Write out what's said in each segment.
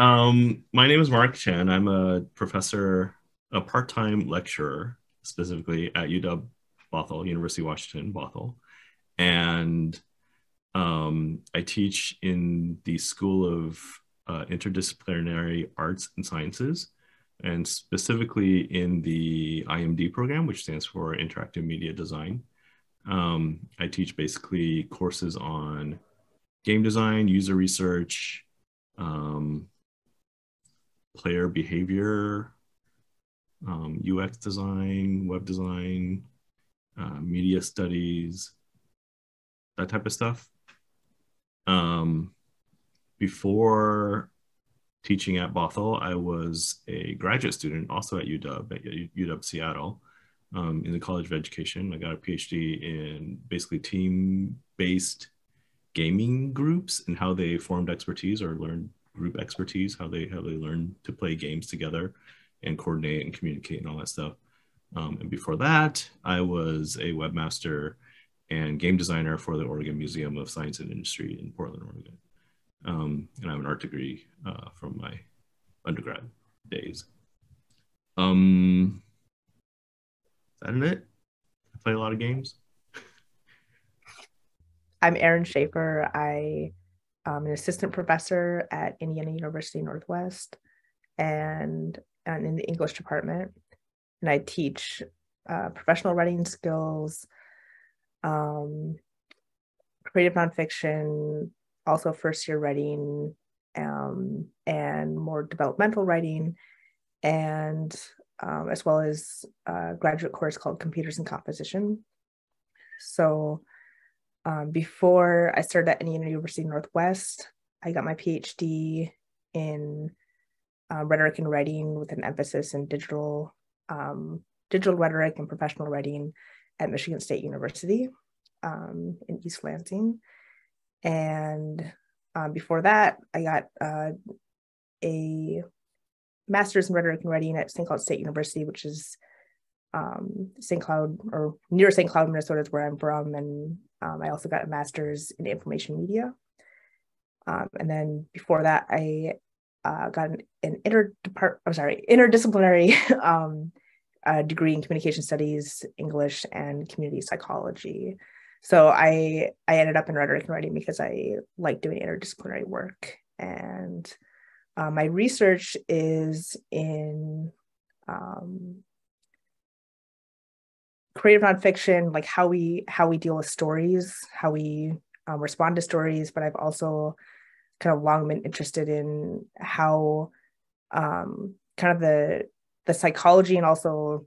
My name is Mark Chen. I'm a professor, a part-time lecturer, specifically at UW Bothell, University of Washington Bothell. And I teach in the School of Interdisciplinary Arts and Sciences, and specifically in the IMD program, which stands for Interactive Media Design. I teach basically courses on game design, user research, player behavior, UX design, web design, media studies, that type of stuff. Before teaching at Bothell, I was a graduate student also at UW Seattle, in the College of Education. I got a PhD in basically team-based gaming groups and how they formed expertise or learned group expertise, how they learn to play games together and coordinate and communicate and all that stuff. And before that, I was a webmaster and game designer for the Oregon Museum of Science and Industry in Portland, Oregon. And I have an art degree from my undergrad days. Is that it? I play a lot of games. I'm Erin Schaefer. I am an assistant professor at Indiana University Northwest and in the English department. And I teach professional writing skills, creative nonfiction, also first-year writing, and more developmental writing, and as well as a graduate course called Computers and Composition. So before I started at Indiana University Northwest, I got my PhD in rhetoric and writing with an emphasis in digital rhetoric and professional writing at Michigan State University in East Lansing. And before that, I got a master's in rhetoric and writing at St. Cloud State University, which is St. Cloud, or near St. Cloud, Minnesota, is where I'm from. And I also got a master's in information media. And then before that, I got an interdisciplinary degree in communication studies, English, and community psychology. So I ended up in rhetoric and writing because I like doing interdisciplinary work. And my research is in creative nonfiction, like how we deal with stories, how we respond to stories. But I've also kind of long been interested in how kind of the psychology and also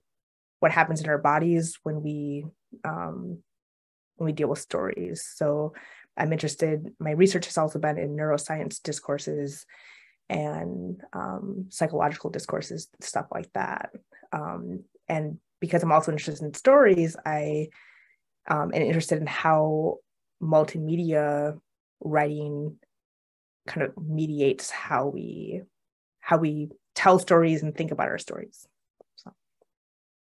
what happens in our bodies when we deal with stories. So I'm interested, my research has also been in neuroscience discourses and psychological discourses, stuff like that. And because I'm also interested in stories, I am interested in how multimedia writing kind of mediates how we tell stories and think about our stories.